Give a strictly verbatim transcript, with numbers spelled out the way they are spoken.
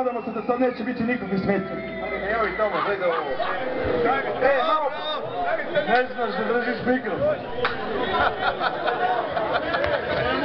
nadamo se da sad neće biti nikakvi smetnje. Evo i Tomas, gleda ovo. E, malo, ne znaš da držiš mikrofon.